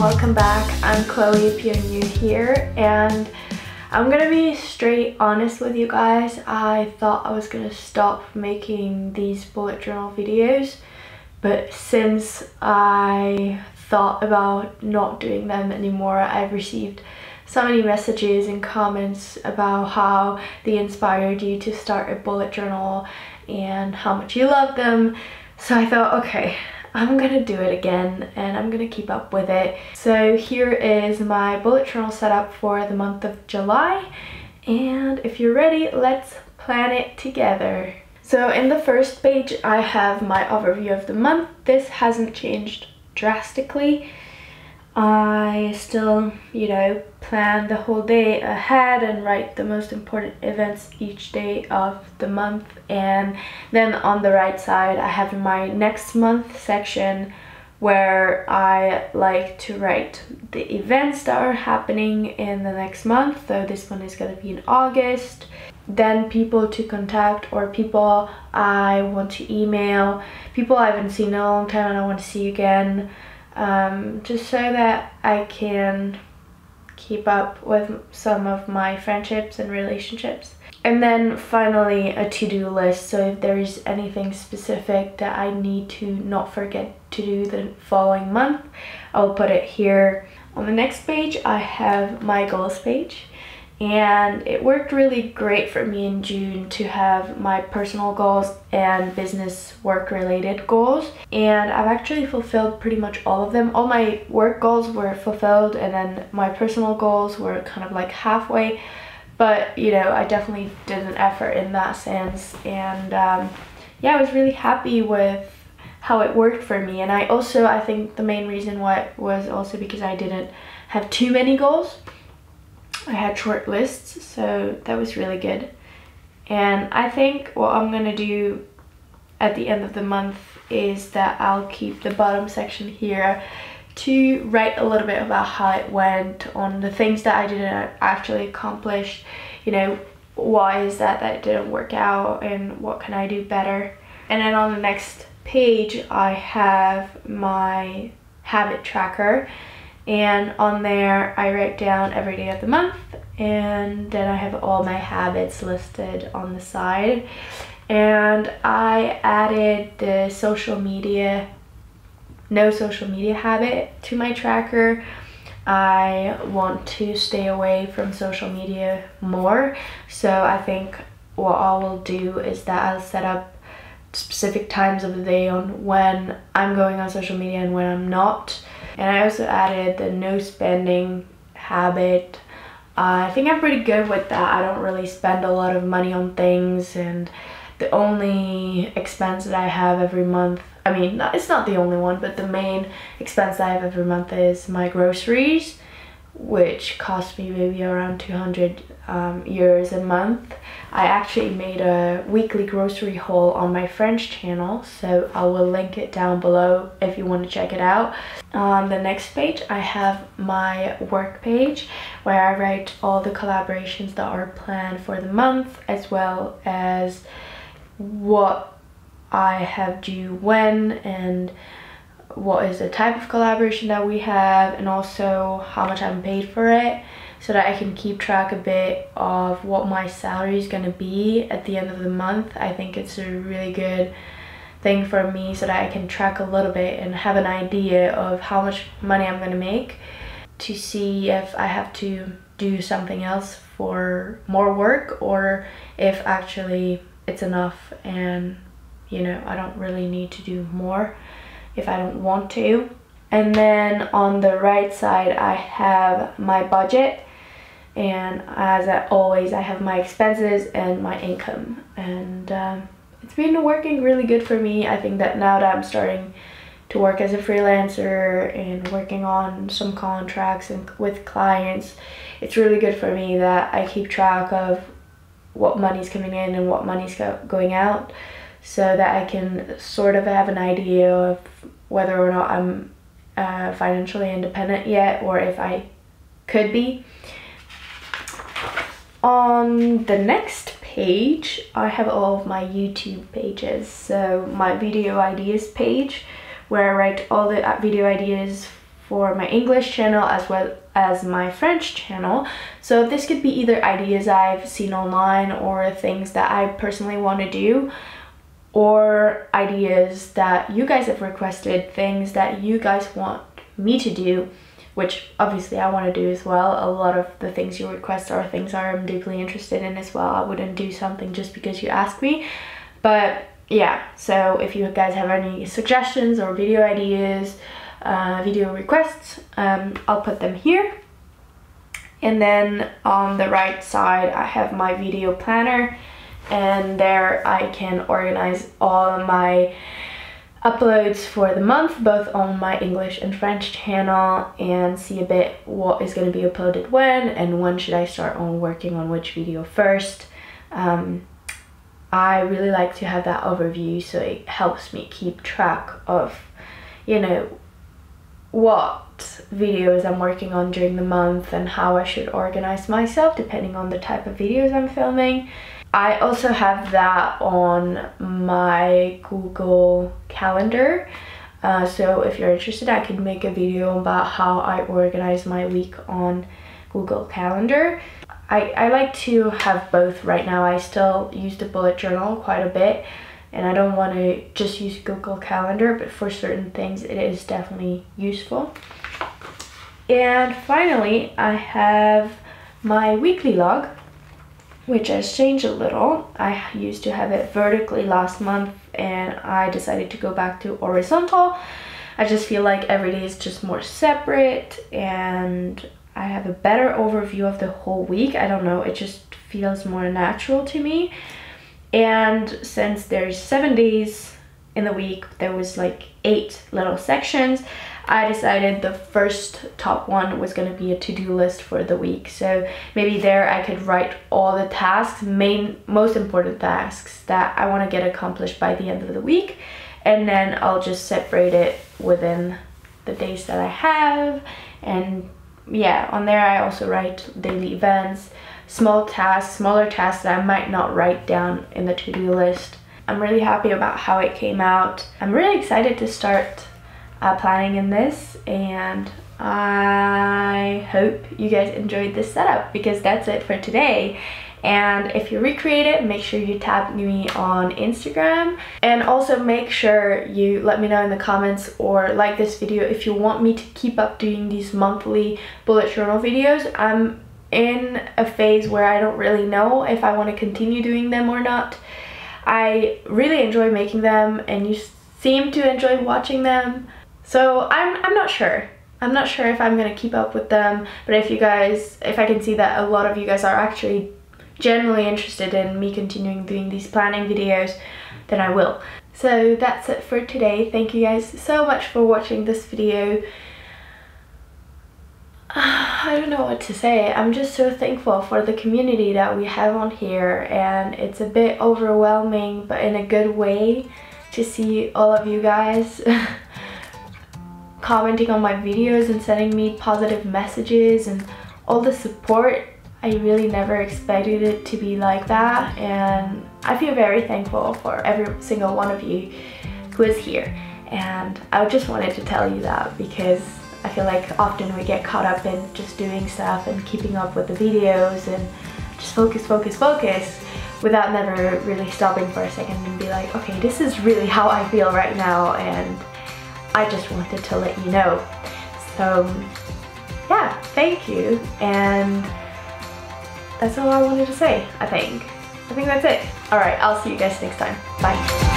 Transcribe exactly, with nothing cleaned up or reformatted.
welcome back. I'm Chloe if you're new here, and I'm gonna be straight honest with you guys. I thought I was gonna stop making these bullet journal videos, but since I thought about not doing them anymore, I've received so many messages and comments about how they inspired you to start a bullet journal and how much you love them. So I thought, okay, I'm gonna do it again and I'm gonna keep up with it. So here is my bullet journal setup for the month of July, and if you're ready, let's plan it together. So in the first page I have my overview of the month. This hasn't changed drastically. I still, you know, plan the whole day ahead and write the most important events each day of the month, and then on the right side I have my next month section where I like to write the events that are happening in the next month. So this one is going to be in August. Then people to contact or people I want to email, people I haven't seen in a long time and I want to see again. Um, just so that I can keep up with some of my friendships and relationships. And then finally a to-do list, so if there is anything specific that I need to not forget to do the following month, I'll put it here. On the next page I have my goals page, and it worked really great for me in June to have my personal goals and business work related goals, and I've actually fulfilled pretty much all of them. All my work goals were fulfilled, and then my personal goals were kind of like halfway, but you know, I definitely did an effort in that sense. And um, yeah, I was really happy with how it worked for me. And I also, I think the main reason why it was also because I didn't have too many goals. I had short lists, so that was really good. And I think what I'm gonna do at the end of the month is that I'll keep the bottom section here to write a little bit about how it went, on the things that I didn't actually accomplish, you know, why is that that didn't work out and what can I do better. And then on the next page I have my habit tracker, and on there I write down every day of the month, and then I have all my habits listed on the side. And I added the social media no social media habit to my tracker. I want to stay away from social media more, so I think what I will do is that I'll set up specific times of the day on when I'm going on social media and when I'm not. And I also added the no spending habit. uh, I think I'm pretty good with that. I don't really spend a lot of money on things, and the only expense that I have every month, I mean, it's not the only one, but the main expense that I have every month is my groceries, which cost me maybe around two hundred um, euros a month. I actually made a weekly grocery haul on my French channel, so I will link it down below if you want to check it out. On the next page I have my work page, where I write all the collaborations that are planned for the month, as well as what I have due when and what is the type of collaboration that we have, and also how much I'm paid for it, so that I can keep track a bit of what my salary is going to be at the end of the month. I think it's a really good thing for me so that I can track a little bit and have an idea of how much money I'm going to make, to see if I have to do something else for more work, or if actually it's enough and, you know, I don't really need to do more if I don't want to. And then on the right side I have my budget, and as I always I have my expenses and my income, and um, it's been working really good for me. I think that now that I'm starting to work as a freelancer and working on some contracts and with clients, it's really good for me that I keep track of what money's coming in and what money's go going out, so that I can sort of have an idea of whether or not I'm uh, financially independent yet, or if I could be. On the next page I have all of my YouTube pages, so my video ideas page, where I write all the video ideas for my English channel as well as my French channel. So this could be either ideas I've seen online or things that I personally want to do, or ideas that you guys have requested, things that you guys want me to do, which obviously I want to do as well. A lot of the things you request are things I am deeply interested in as well. I wouldn't do something just because you asked me. But yeah, so if you guys have any suggestions or video ideas, uh, video requests, um, I'll put them here. And then on the right side I have my video planner, and there I can organize all of my uploads for the month, both on my English and French channel, and see a bit what is going to be uploaded when and when should I start on working on which video first. Um, I really like to have that overview, so it helps me keep track of, you know, what videos I'm working on during the month and how I should organize myself depending on the type of videos I'm filming. I also have that on my Google Calendar, uh, so if you're interested I could make a video about how I organize my week on Google Calendar. I, I like to have both right now. I still use the bullet journal quite a bit, and I don't want to just use Google Calendar, but for certain things it is definitely useful. And finally I have my weekly log, which has changed a little. I used to have it vertically last month and I decided to go back to horizontal. I just feel like every day is just more separate and I have a better overview of the whole week. I don't know, it just feels more natural to me. And since there's seven days in the week, there was like eight little sections. I decided the first top one was going to be a to-do list for the week, so maybe there I could write all the tasks, main most important tasks that I want to get accomplished by the end of the week, and then I'll just separate it within the days that I have. And yeah, on there I also write daily events, small tasks, smaller tasks that I might not write down in the to-do list. I'm really happy about how it came out. I'm really excited to start uh, planning in this, and I hope you guys enjoyed this setup, because that's it for today. And if you recreate it, make sure you tag me on Instagram, and also make sure you let me know in the comments or like this video if you want me to keep up doing these monthly bullet journal videos. I'm in a phase where I don't really know if I want to continue doing them or not. I really enjoy making them and you seem to enjoy watching them, so I'm, I'm not sure. I'm not sure if I'm gonna keep up with them, but if you guys, if I can see that a lot of you guys are actually generally interested in me continuing doing these planning videos, then I will. So that's it for today. Thank you guys so much for watching this video. I don't know what to say. I'm just so thankful for the community that we have on here, and it's a bit overwhelming but in a good way to see all of you guys commenting on my videos and sending me positive messages and all the support. I really never expected it to be like that, and I feel very thankful for every single one of you who is here. And I just wanted to tell you that because I feel like often we get caught up in just doing stuff and keeping up with the videos and just focus, focus, focus without never really stopping for a second and be like, okay, this is really how I feel right now, and I just wanted to let you know. So yeah, thank you, and that's all I wanted to say, I think. I think that's it. Alright, I'll see you guys next time. Bye.